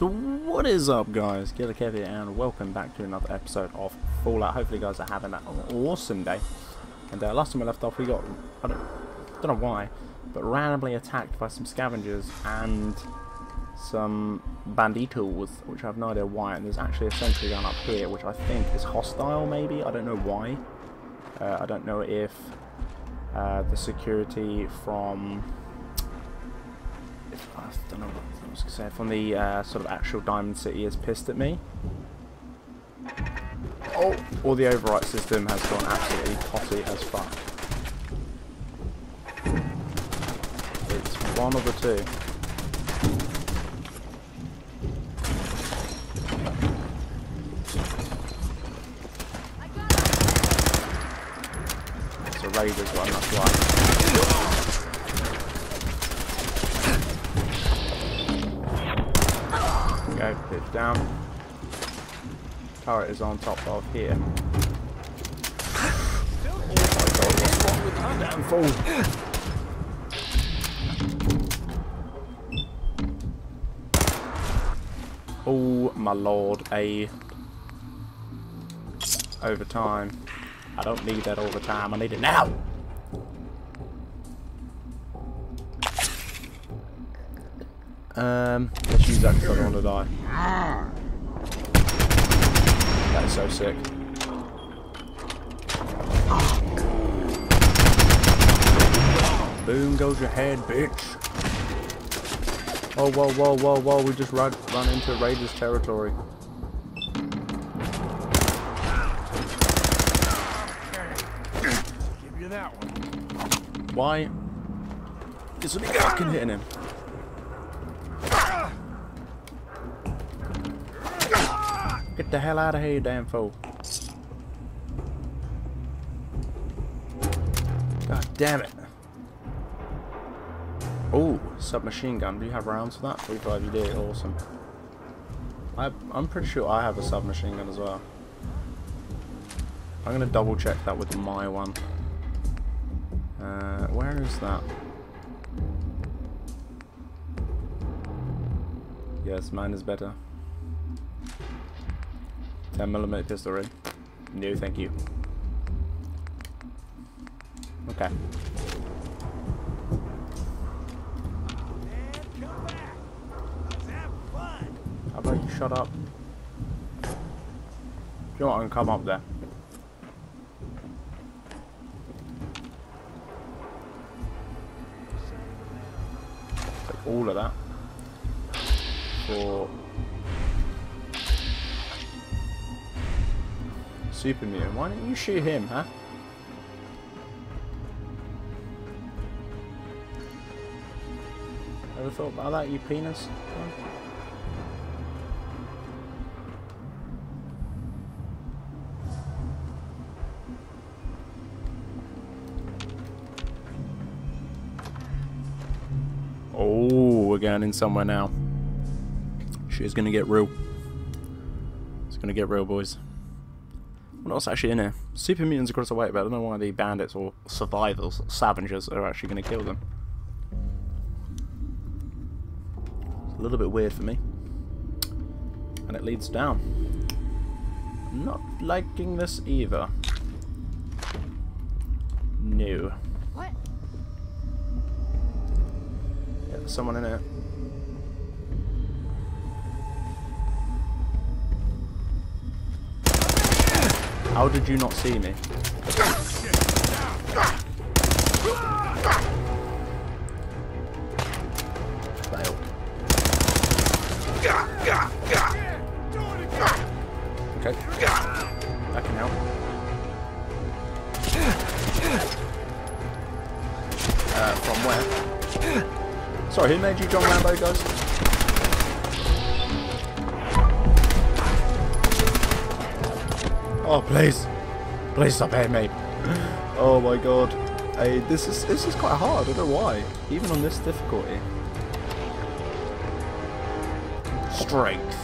So what is up, guys? Killerkev here, and welcome back to another episode of Fallout. Hopefully you guys are having an awesome day. And last time I left off, we got, I don't know why, but randomly attacked by some scavengers and some banditos, which I have no idea why. And there's actually a sentry gun up here, which I think is hostile, maybe. I don't know why. I don't know if the security from... I don't know what I was going to say, from the sort of actual Diamond City is pissed at me. Oh, or the overwrite system has gone absolutely potty as fuck. It's one of the two. It's a Raiders one, that's why. Okay, it's down. Turret is on top of here. Oh my god, what's wrong with that damn fool? Oh my lord, overtime. I don't need that overtime, I need it now! Let's use that because I don't want to die. That is so sick. Boom goes your head, bitch. Oh, whoa, whoa, whoa, whoa, we just run into Raiders territory. Give you that one. Why? It's only fucking hitting him. Get the hell out of here, you damn fool. God damn it. Oh, submachine gun. Do you have rounds for that? 45 you do. Awesome. I'm pretty sure I have a submachine gun as well. I'm going to double check that with my one. Where is that? Yes, mine is better. 10mm pistol rig. No, thank you. Okay. How about you shut up? Do you want to come up there? Take all of that. For... Super Mutant, why don't you shoot him, huh? Ever thought about that, you penis? Oh, we're going in somewhere now. She's gonna get real. It's gonna get real, boys. What else actually in here? Super mutants across the way, but I don't know why the bandits or survivors, scavengers, are actually going to kill them. It's a little bit weird for me. And it leads down. Not liking this either. No. What? Yeah, there's someone in here. How did you not see me? Failed. Okay. That can help. From where? Sorry, who made you John Rambo, guys? Oh please, please stop hitting me! Oh my god, hey, this is quite hard. I don't know why, even on this difficulty. Strength,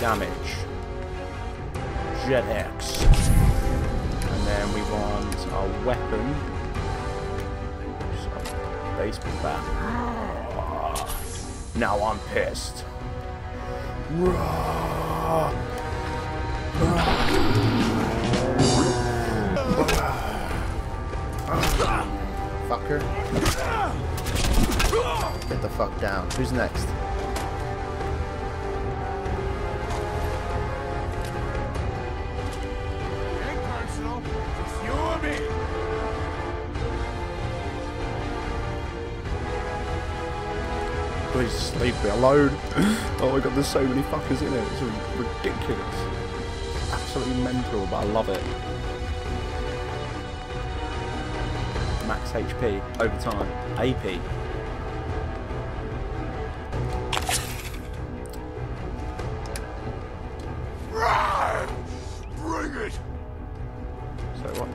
damage, Jet X, and then we want our weapon. Oops, baseball bat. Now I'm pissed. Fucker. Get the fuck down. Who's next? Please just leave me alone. Oh my god, there's so many fuckers in it. It's ridiculous. Absolutely mental, but I love it. Max HP, overtime, AP. Bring it! So what?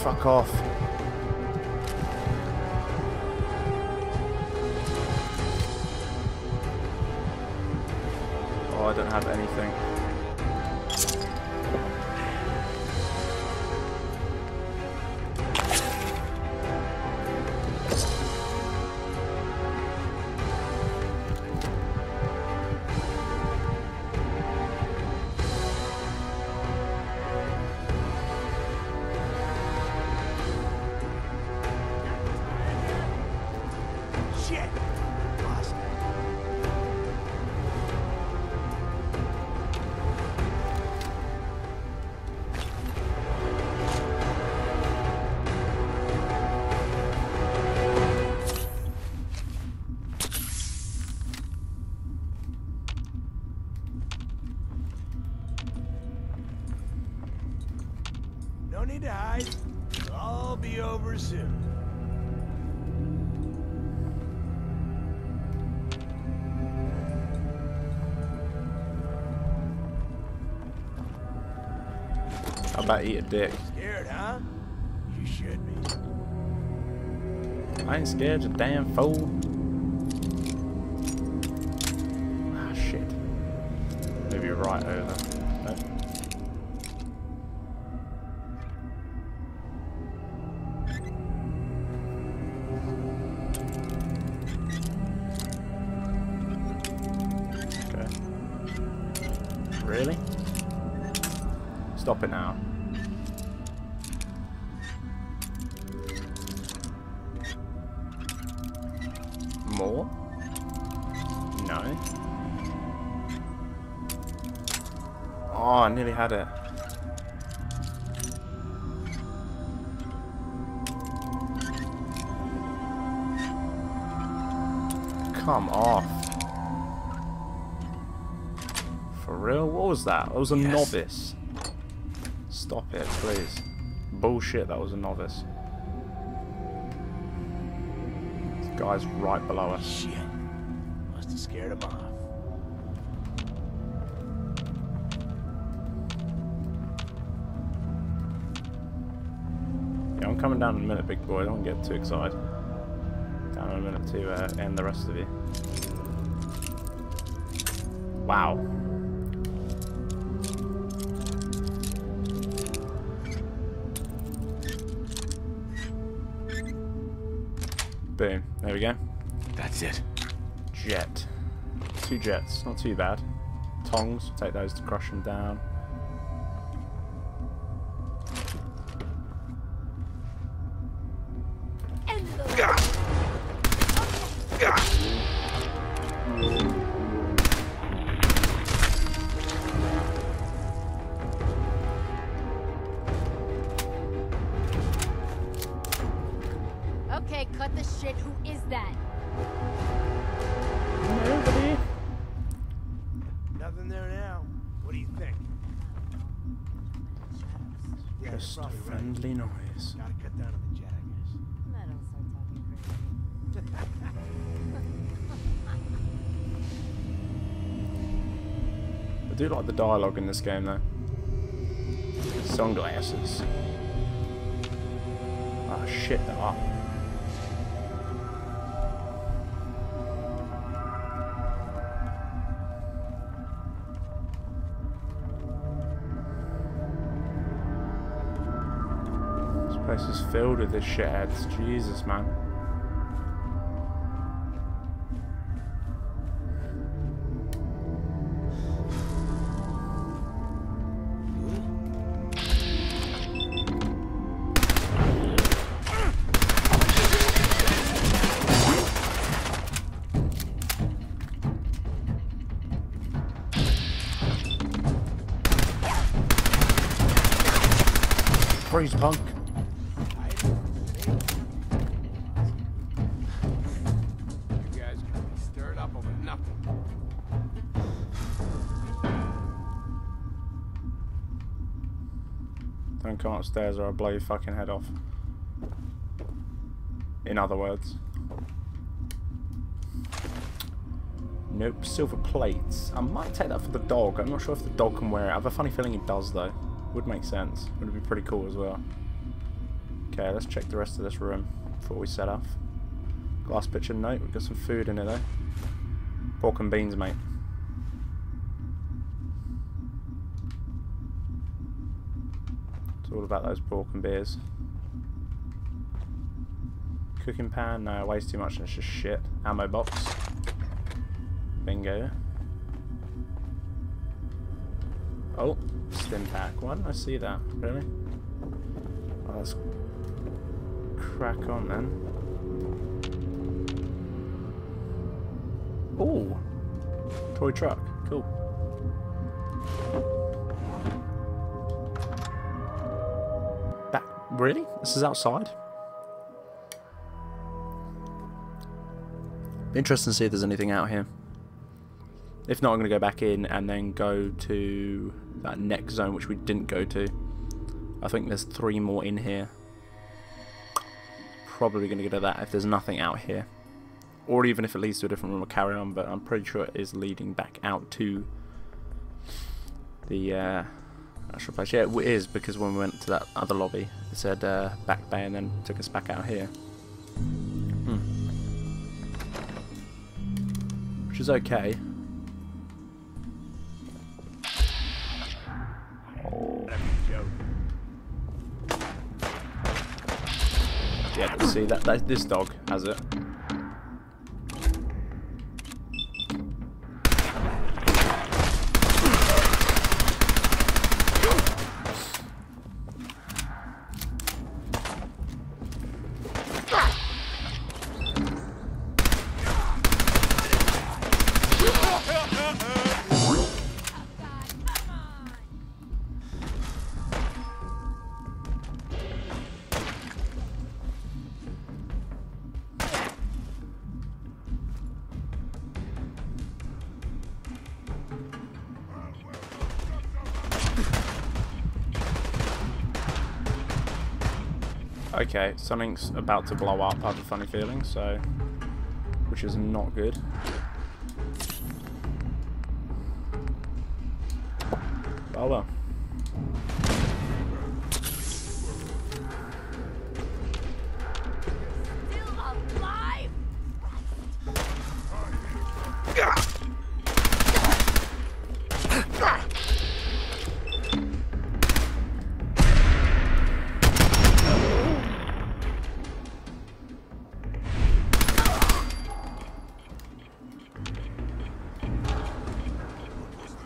Fuck off. Oh, I don't have anything. No need to hide. It'll all be over soon. How about eat a dick? Scared, huh? You should be. I ain't scared, you damn fool. Ah, shit. Maybe you're right over. No. Really? Stop it now. More? No. Oh, I nearly had it. Come off. For real? What was that? That was a novice. Stop it, please. Bullshit, that was a novice. This guy's right below us. Shit. Must have scared him off. Yeah, I'm coming down in a minute, big boy. Don't get too excited. Down in a minute to end the rest of you. Wow. Boom. There we go. That's it. Jet. 2 jets. Not too bad. Tongs. Take those to crush them down. Okay, cut the shit. Who is that? Nobody. Nothing there now. What do you think? Just a friendly noise. Gotta cut down on the jet, I guess. Metal's not talking crazy. I do like the dialogue in this game, though. Sunglasses. Oh shit! They're up. This place is filled with the sheds. Jesus, man. Freeze, punk. Don't come upstairs or I'll blow your fucking head off. In other words. Nope, silver plates. I might take that for the dog. I'm not sure if the dog can wear it. I have a funny feeling it does though. Would make sense. Would be pretty cool as well. Okay, let's check the rest of this room before we set off. Glass pitcher, note. We've got some food in it though. Pork and beans, mate. It's all about those pork and beers. Cooking pan, no, it weighs too much and it's just shit. Ammo box. Bingo. Oh, stim pack. Why didn't I see that? Really? Well, let's crack on then. Ooh! Toy truck. Cool. Back. Really? This is outside? Interesting to see if there's anything out here. If not, I'm going to go back in and then go to that next zone, which we didn't go to. I think there's 3 more in here. Probably going to go to that if there's nothing out here. Or even if it leads to a different room, we'll carry on, but I'm pretty sure it is leading back out to the actual place. Yeah, it is, because when we went to that other lobby, it said back bay and then took us back out here. Which is okay. Yeah, see that this dog has it. Okay, something's about to blow up, I have a funny feeling, so, which is not good. Oh well.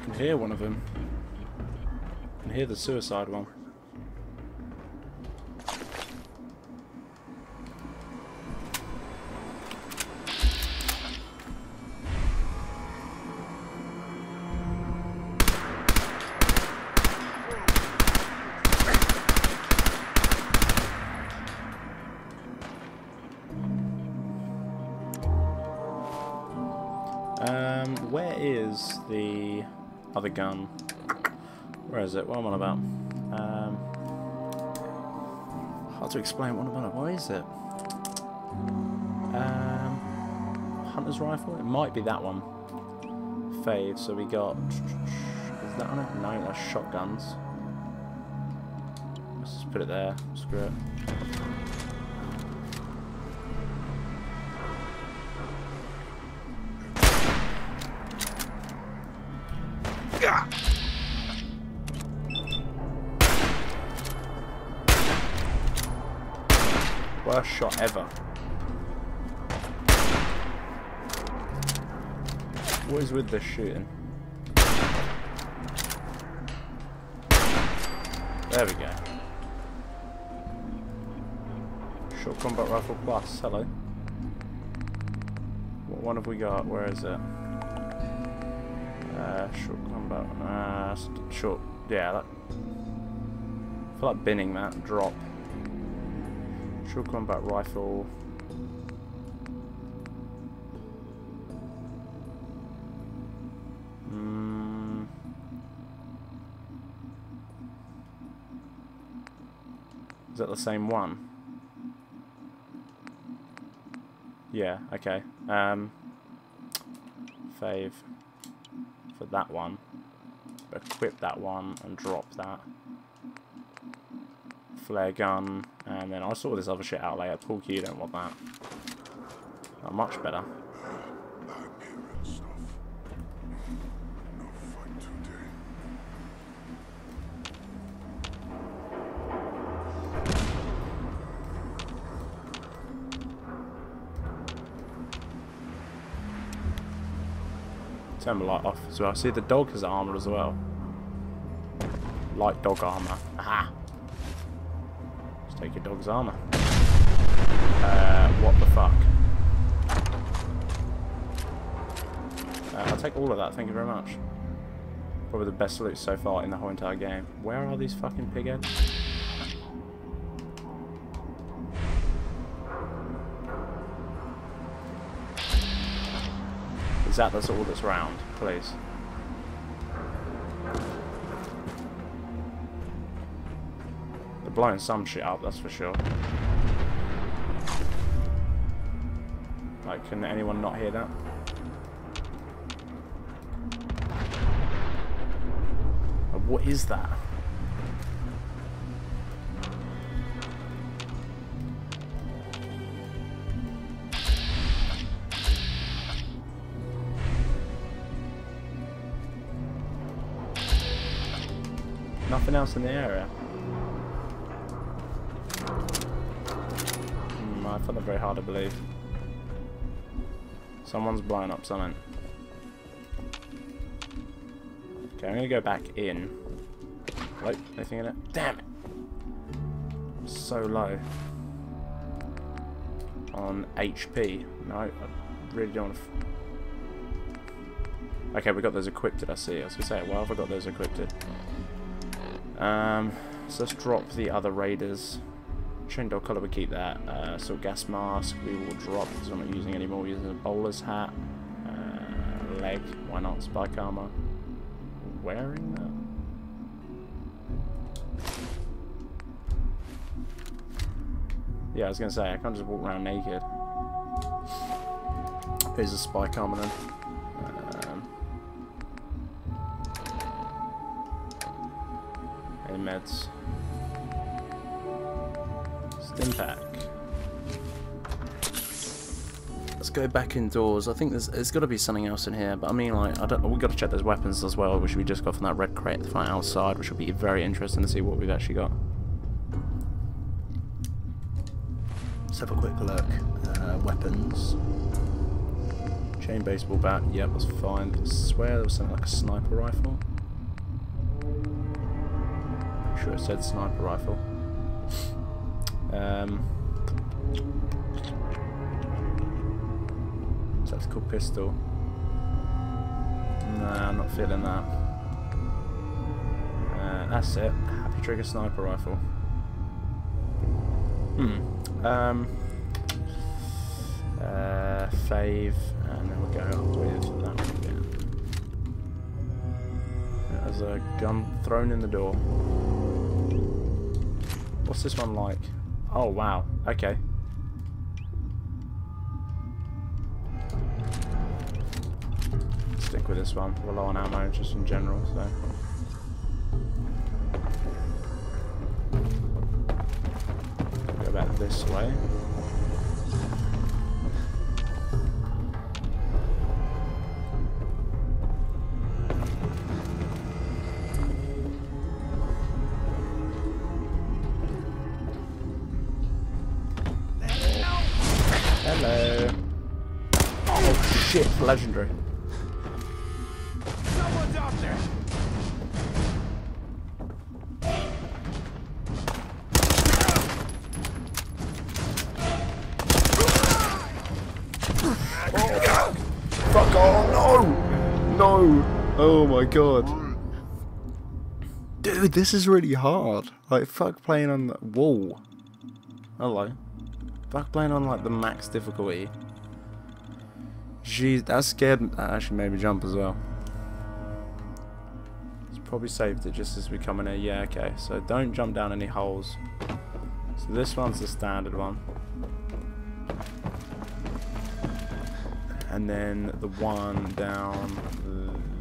I hear one of them. I can hear the suicide one. Where is the other gun? Where is it? What am I about? Hard to explain what I'm about. Why is it? Hunter's rifle? It might be that one. Fave. So we got... Is that on it? No, that's shotguns. Let's just put it there. Screw it. Worst shot ever. What is with this shooting? There we go. Short combat rifle plus. Hello. What one have we got? Where is it? Short combat. Short. Yeah. That. I feel like binning that. Drop. Short combat rifle. Is that the same one? Yeah, okay. Fave for that one. Equip that one and drop that. Flare gun. And then I sort this other shit out later. Pool cue, don't want that. Not much better. Turn the light off as well. See, the dog has armor as well. Light dog armor. Aha! Just take your dog's armor. What the fuck? I'll take all of that, thank you very much. Probably the best loot so far in the whole entire game. Where are these fucking pig heads? Is that that's all that's round, please? They're blowing some shit up, that's for sure. Like, can anyone not hear that? What is that? Nothing else in the area. I found that very hard to believe. Someone's blowing up something. Okay, I'm gonna go back in. Wait, anything in it? Damn it! I'm so low on HP. No, I really don't want to. Okay, we got those equipped. Did I see? I was gonna say, well, have I got those equipped? So let's drop the other raiders. Trendor color, we keep that. So gas mask, we will drop because I'm not using anymore. We're using a bowler's hat. Leg, why not? Spike armor. Wearing that. Yeah, I was gonna say I can't just walk around naked. Here's a spike armor then. Meds. Stim pack. Let's go back indoors. I think there's got to be something else in here, but I mean, like, I don't. We got to check those weapons as well, which we just got from that red crate from outside, which will be very interesting to see what we've actually got. Let's have a quick look. Weapons. Chain baseball bat. Yep, that's fine. I swear there was something like a sniper rifle. Sure, it said sniper rifle. So that's called pistol. Nah, I'm not feeling that. That's it. Happy trigger sniper rifle. Fave, and then we'll go up with that one again. There's a gun thrown in the door. What's this one like? Oh wow, okay. Stick with this one. We're low on ammo just in general, so. Go back this way. legendary. Someone's out there. Oh, fuck off. No. No. Oh my god. Dude, this is really hard. Like, fuck playing on the wall. Hello. Fuck playing on like the max difficulty. Jeez, that scared me. That actually made me jump as well. It's probably saved it just as we come in here. Yeah, okay. So don't jump down any holes. So this one's the standard one. And then the one down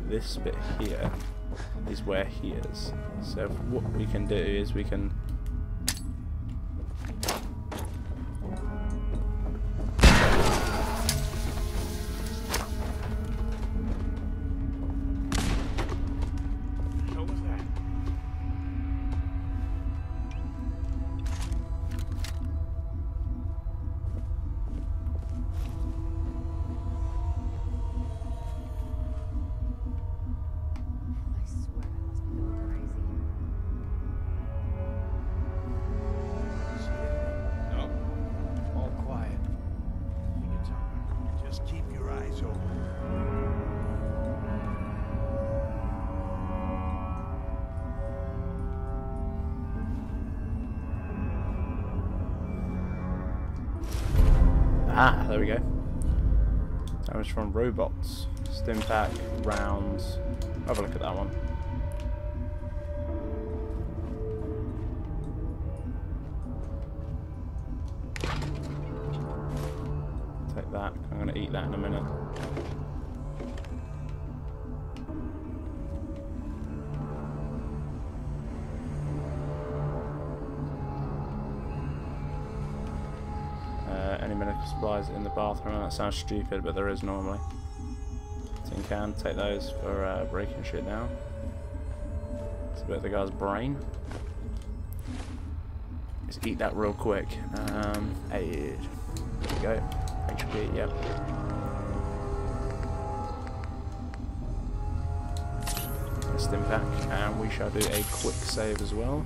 this bit here is where he is. So what we can do is we can... Ah, there we go. That was from robots. Stim pack, rounds. Have a look at that one. Take that. I'm going to eat that in a minute. Any medical supplies in the bathroom. That sounds stupid, but there is normally. Tin can, take those for breaking shit down. It's a bit of the guy's brain. Let's eat that real quick. There we go. HP, yep. A stim pack, and we shall do a quick save as well.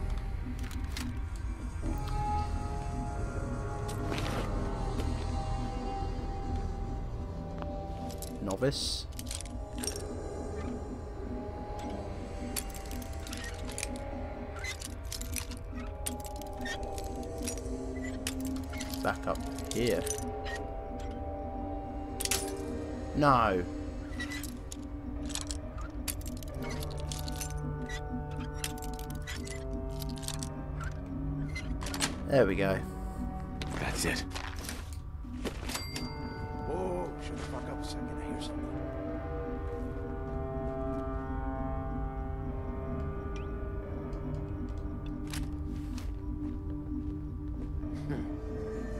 Novice. Back up here. No. There we go. That's it.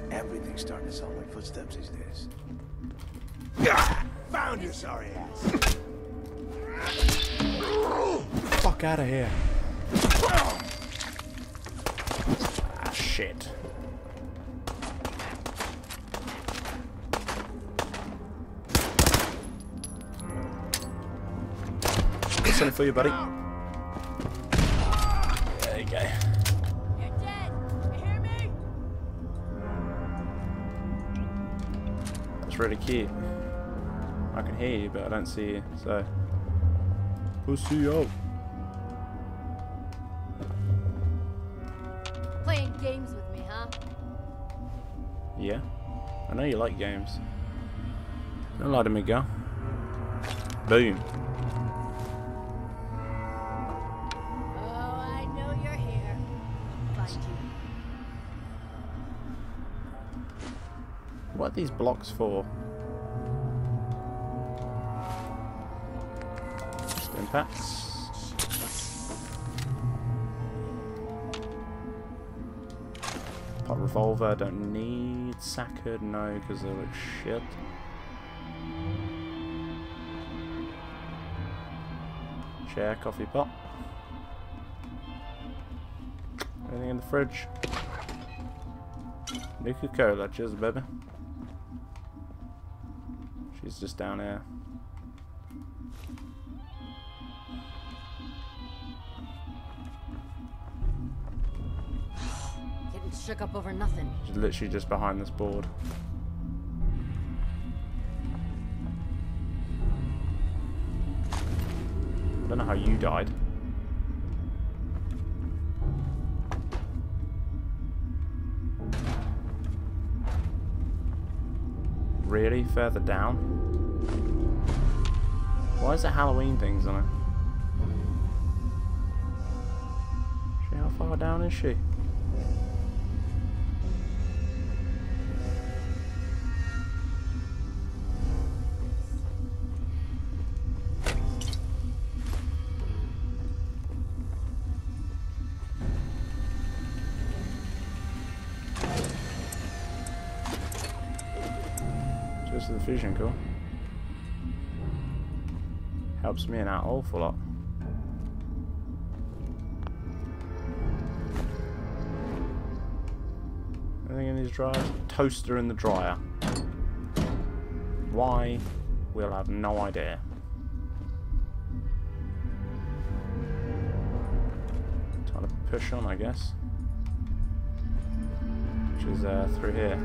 Everything's starting to sound like footsteps these days. Found your sorry ass. Fuck out of here. Ah, shit. Something for you, buddy. There you go. Really cute. I can hear you, but I don't see you, so. Pussy out. Playing games with me, huh? Yeah. I know you like games. Don't lie to me, girl. Boom. Oh, I know you're here. Find you. What are these blocks for? Just impacts. Pot revolver, don't need. Saccard, no, because they look shit. Chair, coffee pot. Anything in the fridge? Nuka Cola, cheers, baby. He's just down there. Getting shook up over nothing. He's literally just behind this board. I don't know how you died. Really? Further down? Why is there Halloween things on it? How far down is she? To the fusion core. Helps me an awful lot. Anything in these dryers? Toaster in the dryer. Why? We'll have no idea. Time to push on, I guess. Which is through here.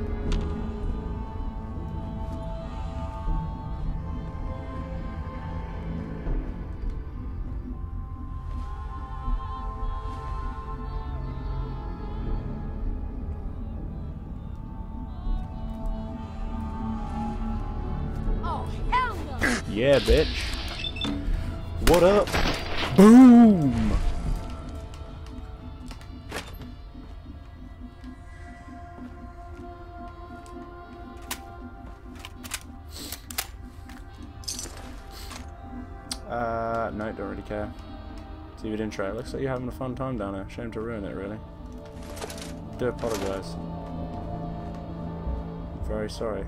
Yeah, bitch. What up? Boom! No, don't really care. See your intro. It looks like you're having a fun time down there. Shame to ruin it, really. Do apologize. Very sorry.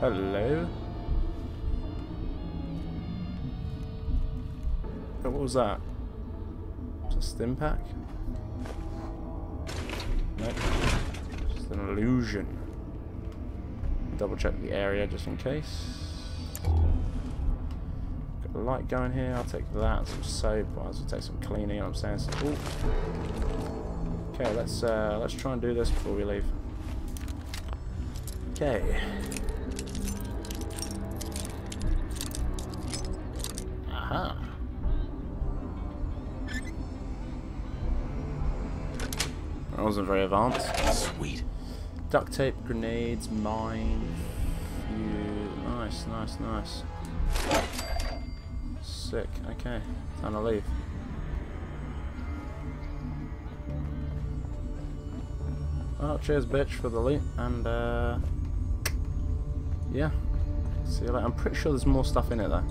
Hello? Oh, what was that? Was it a stim pack? Nope. Just an illusion. Double check the area just in case. Got a light going here, I'll take that, some soap, I'll just take some cleaning, I'm saying some. Ooh. Okay, let's try and do this before we leave. Okay. Aha. That wasn't very advanced. Sweet. Duct tape, grenades, mine, fuse. Nice, nice, nice. Sick. Okay, time to leave. Oh, cheers, bitch, for the loot. And yeah. See you later. I'm pretty sure there's more stuff in it though.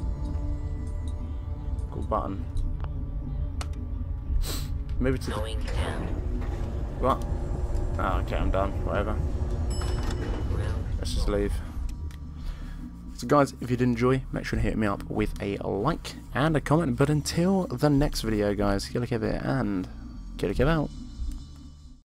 Button. Maybe to. What? Oh, okay, I'm done. Whatever. Let's just leave. So, guys, if you did enjoy, make sure to hit me up with a like and a comment. But until the next video, guys, Killerkev and Killerkev out.